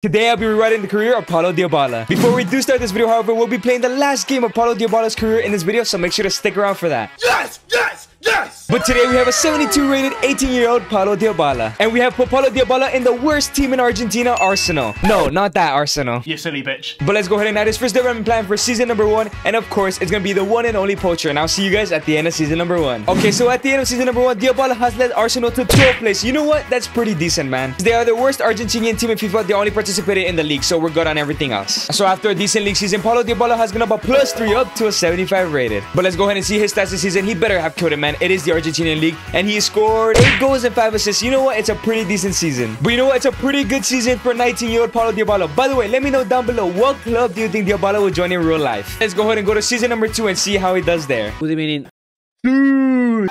Today, I'll be rewriting the career of Paulo Dybala. Before we do start this video, however, we'll be playing the last game of Paulo Dybala's career in this video, so make sure to stick around for that. Yes! Yes! Yes! But today, we have a 72-rated 18-year-old Paulo Dybala. And we have Paulo Dybala in the worst team in Argentina, Arsenal. No, not that Arsenal. You silly bitch. But let's go ahead and add his first development plan for season number 1. And of course, it's gonna be the one and only poacher. And I'll see you guys at the end of season number 1. Okay, so at the end of season number 1, Dybala has led Arsenal to 12th place. You know what? That's pretty decent, man. They are the worst Argentinian team in FIFA. They only participated in the league, so we're good on everything else. So after a decent league season, Paulo Dybala has gone up a +3 up to a 75 rated. But let's go ahead and see his stats this season. He better have killed it, man. It is the Argentinian league, and he scored 8 goals and 5 assists. You know what? It's a pretty decent season. But you know what? It's a pretty good season for 19-year-old Paulo Dybala. By the way, let me know down below, what club do you think Dybala will join in real life? Let's go ahead and go to season number 2 and see how he does there. What do you mean? Dude.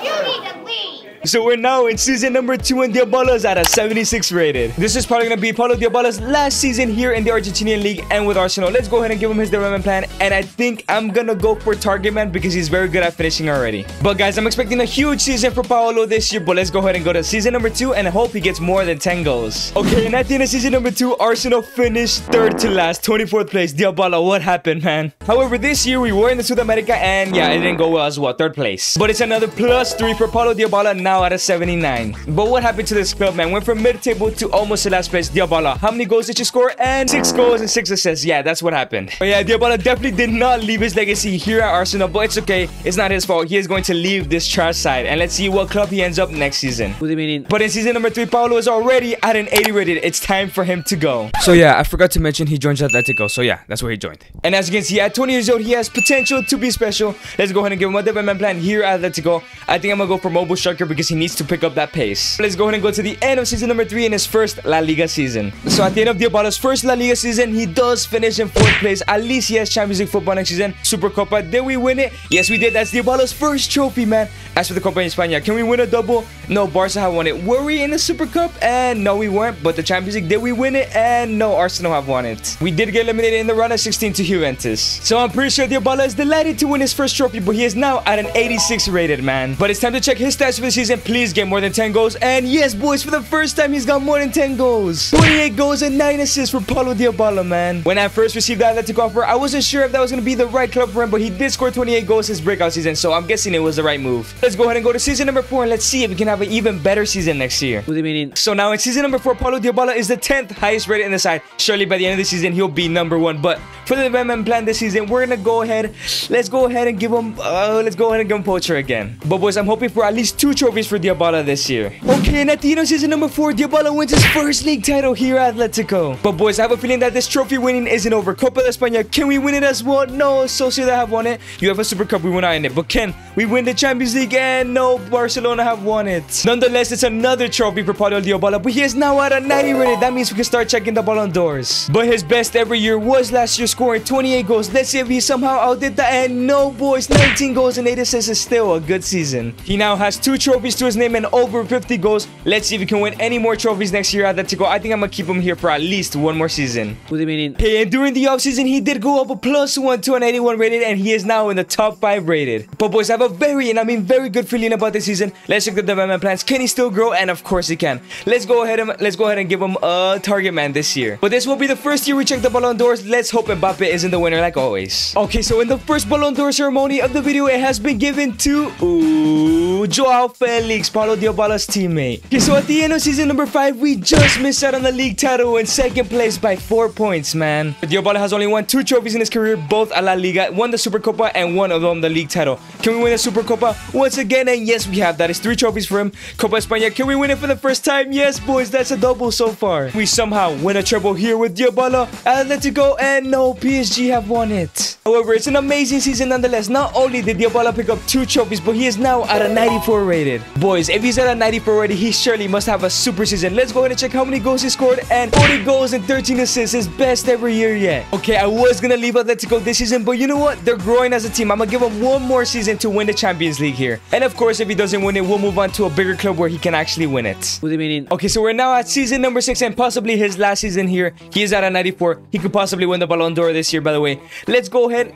So we're now in season number 2 and Dybala's at a 76 rated. This is probably going to be Paulo Dybala's last season here in the Argentinian League and with Arsenal. Let's go ahead and give him his development plan. And I think I'm going to go for target man because he's very good at finishing already. But guys, I'm expecting a huge season for Paulo this year. But let's go ahead and go to season number 2 and I hope he gets more than 10 goals. Okay, and at the end of season number 2, Arsenal finished 3rd to last, 24th place. Dybala, what happened, man? However, this year we were in the South America and yeah, it didn't go well as well, 3rd place. But it's another +3 for Paulo Dybala now at a 79. But what happened to this club, man? Went from mid-table to almost the last place. Dybala, how many goals did you score? And 6 goals and 6 assists. Yeah, that's what happened. But yeah, Dybala definitely did not leave his legacy here at Arsenal, but it's okay. It's not his fault. He is going to leave this trash side, and let's see what club he ends up next season. What do you mean? But in season number 3, Paulo is already at an 80 rated. It's time for him to go. So yeah, I forgot to mention he joined Atletico. So yeah, that's where he joined. And as you can see, at 20 years old, he has potential to be special. Let's go ahead and give him a development plan here at Atletico. I think I'm gonna go for mobile striker because he needs to pick up that pace. Let's go ahead and go to the end of season number 3 in his first La Liga season. So at the end of Dybala's first La Liga season, he does finish in 4th place. At least he has Champions League football next season. Super Copa, did we win it? Yes, we did. That's Dybala's first trophy, man. As for the Copa de España, can we win a double? No, Barca have won it. Were we in the Super Cup? And no, we weren't. But the Champions League, did we win it? And no, Arsenal have won it. We did get eliminated in the round of 16 to Juventus. So I'm pretty sure Dybala is delighted to win his first trophy, but he is now at an 86 rated, man. But it's time to check his stats for the season. Please get more than 10 goals. And yes, boys, for the first time, he's got more than 10 goals. 28 goals and 9 assists for Paulo Dybala, man. When I first received the Atletico offer, I wasn't sure if that was going to be the right club for him, but he did score 28 goals his breakout season, so I'm guessing it was the right move. Let's go ahead and go to season number 4 and let's see if we can have an even better season next year. What do you mean? So now in season number 4, Paulo Dybala is the 10th highest rated in the side. Surely by the end of the season, he'll be number 1, but for the development plan this season, we're going to go ahead. Let's go ahead and give him, poacher again. But boys, I'm hoping for at least 2 trophies for Dybala this year. Okay, and at the end of season number 4, Dybala wins his first league title here at Atletico. But boys, I have a feeling that this trophy winning isn't over. Copa de España, can we win it as well? No, Sociedad have won it. UEFA Super Cup, we were not in it. But can we win the Champions League? And no, Barcelona have won it. Nonetheless, it's another trophy for Paulo Dybala, but he is now at a 90 rated. That means we can start checking the Ballon d'Ors. But his best every year was last year, scoring 28 goals. Let's see if he somehow outdid that. And no, boys, 19 goals and 8 assists is still a good season. He now has 2 trophies to his name and over 50 goals. Let's see if we can win any more trophies next year at Atletico. I think I'm gonna keep him here for at least 1 more season. What do you mean? Hey, and during the offseason, he did go up a +1 to an 81 rated, and he is now in the top 5 rated. But boys, I have a very, and I mean very good feeling about this season. Let's check the development plans. Can he still grow? And of course he can. Let's go ahead and give him a target man this year. But this will be the first year we check the Ballon d'Ors. Let's hope Mbappe isn't the winner like always. Okay, so in the first Ballon d'Or ceremony of the video, it has been given to Joao Felix, Paulo Dybala's teammate. Okay, so at the end of season number 5, we just missed out on the league title in 2nd place by 4 points, man. Dybala has only won 2 trophies in his career, both a La Liga, 1 the Super Copa, and 1 of them the league title. Can we win the Super Copa once again? And yes, we have. That is 3 trophies for him. Copa España, can we win it for the first time? Yes, boys, that's a double so far. We somehow win a treble here with Dybala. Atletico, and no, PSG have won it. However, it's an amazing season nonetheless. Not only did Dybala pick up 2 trophies, but he is now at a 94 rated. Boys, if he's at a 94 rated, he surely must have a super season. Let's go ahead and check how many goals he scored. And 40 goals and 13 assists, his best every year yet. Okay, I was gonna leave Atletico this season, but you know what? They're growing as a team. I'm gonna give him 1 more season to win the Champions League here. And of course, if he doesn't win it, we'll move on to a bigger club where he can actually win it. What do you mean? Okay, so we're now at season number 6 and possibly his last season here. He is at a 94. He could possibly win the Ballon d'Or this year, by the way. Let's go ahead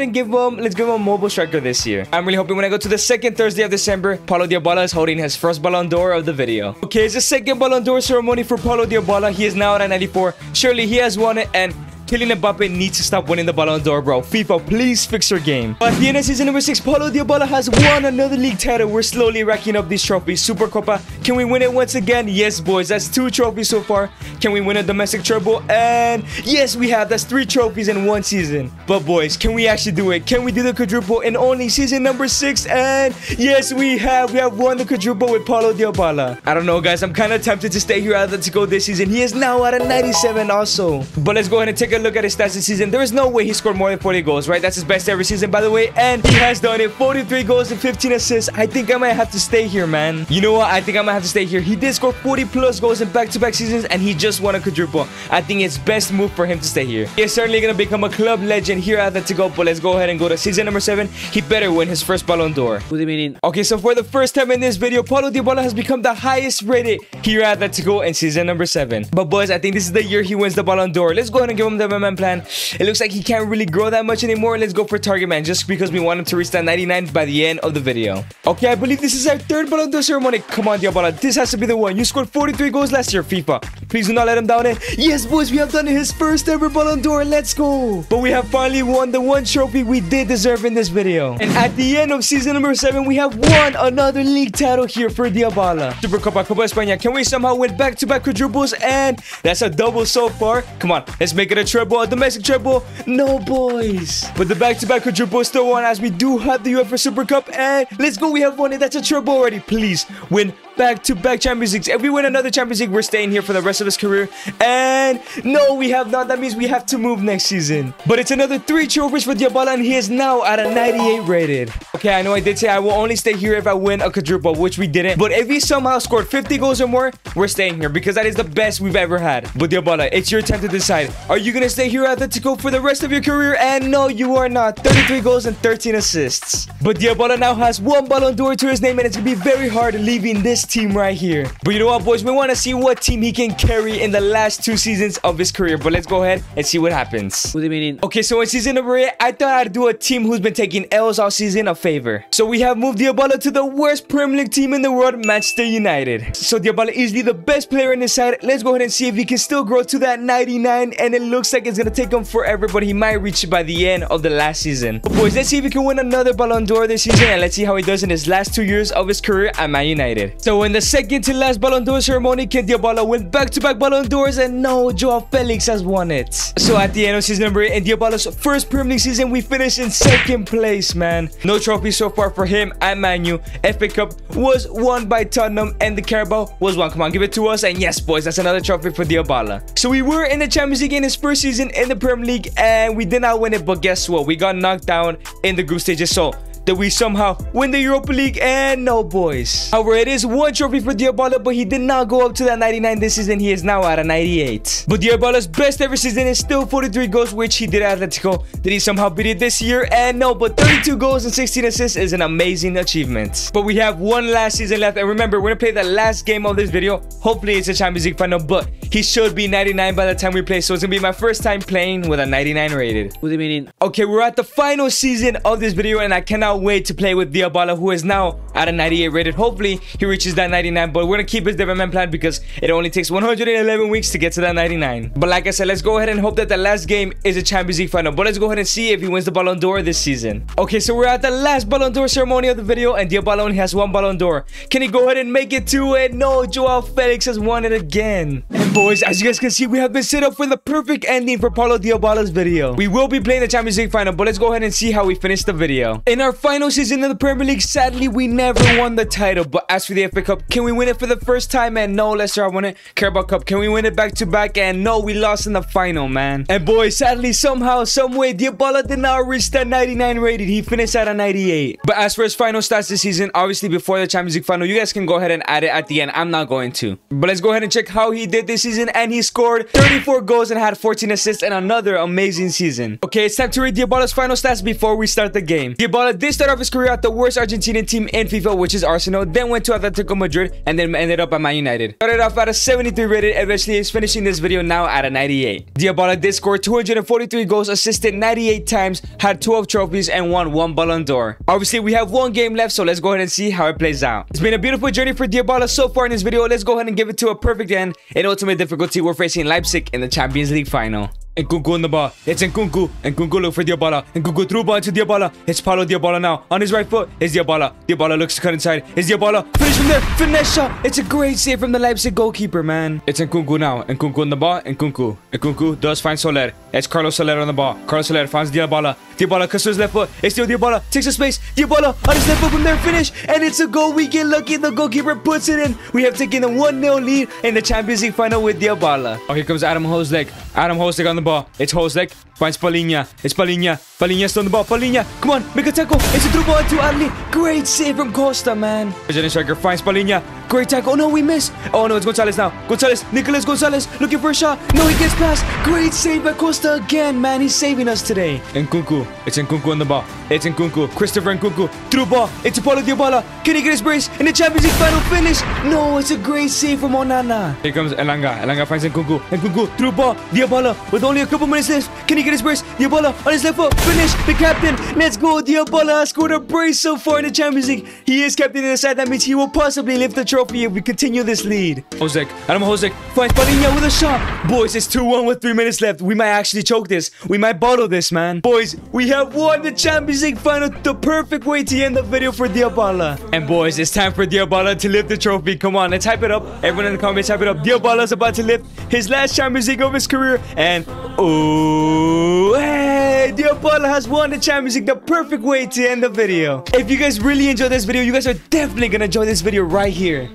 and give him a mobile striker this year. I'm really hoping when I go to the 2nd Thursday of December, Paulo Dybala is holding his first Ballon d'Or of the video. Okay, it's the second Ballon d'Or ceremony for Paulo Dybala. He is now at 94. Surely he has won it, and Kylian Mbappe needs to stop winning the Ballon d'Or, bro. FIFA, please fix your game. But here in season number 6, Paulo Dybala has won another league title. We're slowly racking up these trophies. Super Copa, can we win it once again? Yes, boys. That's 2 trophies so far. Can we win a domestic treble? And yes, we have. That's 3 trophies in one season. But boys, can we actually do it? Can we do the quadruple in only season number 6? And yes, we have. We have won the quadruple with Paulo Dybala. I don't know, guys. I'm kind of tempted to stay here at Atletico this season. He is now at a 97 also. But let's go ahead and take a look at his stats this season. There is no way he scored more than 40 goals, right? That's his best ever season, by the way, and he has done it. 43 goals and 15 assists. I think I might have to stay here, man. You know what? I think I might have to stay here. He did score 40 plus goals in back-to-back seasons, and he just won a quadruple. I think it's best move for him to stay here. He is certainly going to become a club legend here at Atletico, but let's go ahead and go to season number 7. He better win his first Ballon d'Or. What do you mean? Okay, so for the first time in this video, Paulo Dybala has become the highest rated here at Atletico in season number 7. But boys, I think this is the year he wins the Ballon d'Or. Let's go ahead and give him the man plan. It looks like he can't really grow that much anymore. Let's go for target man, just because we want him to reach that 99 by the end of the video. Okay, I believe this is our third Ballon d'Or ceremony. Come on, Dybala, this has to be the one. You scored 43 goals last year, FIFA. Please do not let him down. And yes, boys, we have done his first ever Ballon d'Or. Let's go. But we have finally won the one trophy we did deserve in this video. And at the end of season number 7, we have won another league title here for Dybala. Super Copa, Copa de España. Can we somehow win back-to-back quadruples? And that's a double so far. Come on, let's make it a treble, a domestic treble. No, boys. But the back-to-back quadruple is still on, as we do have the UEFA Super Cup. And let's go. We have won it. That's a treble already. Please win back-to-back Champions Leagues. If we win another Champions League, we're staying here for the rest of his career. And no, we have not. That means we have to move next season. But it's another 3 trophies for Dybala, and he is now at a 98 rated. Okay, I know I did say I will only stay here if I win a quadruple, which we didn't. But if he somehow scored 50 goals or more, we're staying here, because that is the best we've ever had. But Dybala, it's your time to decide. Are you going to stay here at Atletico for the rest of your career? And no, you are not. 33 goals and 13 assists. But Dybala now has one Ballon d'Or to his name, and it's going to be very hard leaving this team right here. But you know what, boys? We want to see what team he can carry in the last 2 seasons of his career. But let's go ahead and see what happens. What do you mean? Okay, so in season number 8, I thought I'd do a team who's been taking L's all season a favor. So we have moved Dybala to the worst Premier League team in the world, Manchester United. So Dybala is the best player in his side. Let's go ahead and see if he can still grow to that 99. And it looks like it's going to take him forever, but he might reach it by the end of the last season. But boys, let's see if he can win another Ballon d'Or this season. And let's see how he does in his last 2 years of his career at Man United. So in the second to last Ballon d'Or ceremony, can Dybala win back-to-back Ballon d'Ors? And no, Joao Felix has won it. So at the end of season number 8, in Dybala's first Premier League season, we finished in 2nd place, man. No trophy so far for him at Man U. FA Cup was won by Tottenham, and the Carabao was won. Come on, give it to us. And yes, boys, that's another trophy for Dybala. So we were in the Champions League in his first season in the Premier League, and we did not win it. But guess what? We got knocked down in the group stages. So that we somehow win the Europa League, and no, boys. However, it is one trophy for Dybala, but he did not go up to that 99 this season. He is now at a 98. But Dybala's best ever season is still 43 goals, which he did at Atletico. Did he somehow beat it this year? And no, but 32 goals and 16 assists is an amazing achievement. But we have one last season left, and remember, we're gonna play the last game of this video. Hopefully, it's a Champions League final, but he should be 99 by the time we play, so it's gonna be my first time playing with a 99 rated. What do you mean? Okay, we're at the final season of this video, and I cannot wait to play with Dybala, who is now at a 98 rated. Hopefully he reaches that 99, but we're gonna keep his development plan because it only takes 111 weeks to get to that 99. But like I said, let's go ahead and hope that the last game is a Champions League final. But let's go ahead and see if he wins the Ballon d'Or this season. Okay, so we're at the last Ballon d'Or ceremony of the video, and Dybala only has one Ballon d'Or. Can he go ahead and make it to it? No, Joao Felix has won it again. And boys, as you guys can see, we have been set up for the perfect ending for Paulo Dybala's video. We will be playing the Champions League final, but let's go ahead and see how we finish the video. In our final season in the Premier League, sadly, we never won the title. But as for the FA Cup, can we win it for the first time? And no, Leicester won it. Carabao Cup, can we win it back-to-back? And no, we lost in the final, man. And boy, sadly, somehow, someway, Dybala did not reach that 99 rated. He finished at a 98. But as for his final stats this season, obviously, before the Champions League final, you guys can go ahead and add it at the end. I'm not going to. But let's go ahead and check how he did this season. And he scored 34 goals and had 14 assists in another amazing season. Okay, it's time to read Dybala's final stats before we start the game. Dybala did They started off his career at the worst Argentinian team in FIFA, which is Arsenal, then went to Atletico Madrid, and then ended up at Man United. Started off at a 73 rated, eventually is finishing this video now at a 98. Dybala did score 243 goals, assisted 98 times, had 12 trophies, and won 1 Ballon d'Or. Obviously, we have one game left, so let's go ahead and see how it plays out. It's been a beautiful journey for Dybala so far in this video. Let's go ahead and give it to a perfect end. In ultimate difficulty, we're facing Leipzig in the Champions League final. Nkunku on the ball. It's Nkunku. Nkunku look for Dybala. Nkunku threw ball to Dybala. It's Paulo Dybala now. On his right foot is Dybala. Dybala looks to cut inside. It's Dybala. Finish from there. Finesse shot. It's a great save from the Leipzig goalkeeper, man. It's Nkunku now. Nkunku on the ball. Nkunku. Nkunku does find Soler. It's Carlos Soler on the ball. Carlos Soler finds Dybala. Dybala cuts to his left foot. It's still Dybala. Takes a space. Dybala on his left foot from there. Finish. And it's a goal. We get lucky. The goalkeeper puts it in. We have taken a 1-0 lead in the Champions League final with Dybala. Oh, here comes Adam Hložek. Adam Hložek on the ball. It's Hložek. Finds Polinha. It's Polinha. Polinha's on the ball. Polinha. Come on. Make a tackle. It's a through ball to Ali. Great save from Costa, man. Brazilian striker finds Polinha. Great tackle. Oh, no. We miss. Oh, no. It's Gonzalez now. Gonzalez. Nicolas Gonzalez. Looking for a shot. No, he gets past. Great save by Costa again, man. He's saving us today. Nkunku. It's Nkunku on the ball. It's Nkunku. Christopher Nkunku. Through ball. It's Paulo Dybala. Can he get his brace? In the Champions League final finish. No, it's a great save from Onana. Here comes Elanga. Elanga finds Nkunku. Nkunku. Through ball. Dybala. With only a couple minutes left. Can he get his brace? Dybala on his left foot. Finish. The captain. Let's go. Dybala has scored a brace so far in the Champions League. He is captain in the side. That means he will possibly lift the trophy if we continue this lead. Hložek. Adam Hložek finds Polinha with a shot. Boys, it's 2-1 with 3 minutes left. We might actually choke this. We might bottle this, man. Boys, we have won the Champions League final. The perfect way to end the video for Dybala. And boys, it's time for Dybala to lift the trophy. Come on, let's hype it up. Everyone in the comments, hype it up. Dybala's about to lift his last Champions League of his career. And oh, hey, Dybala has won the Champions League. The perfect way to end the video. If you guys really enjoyed this video, you guys are definitely gonna enjoy this video right here.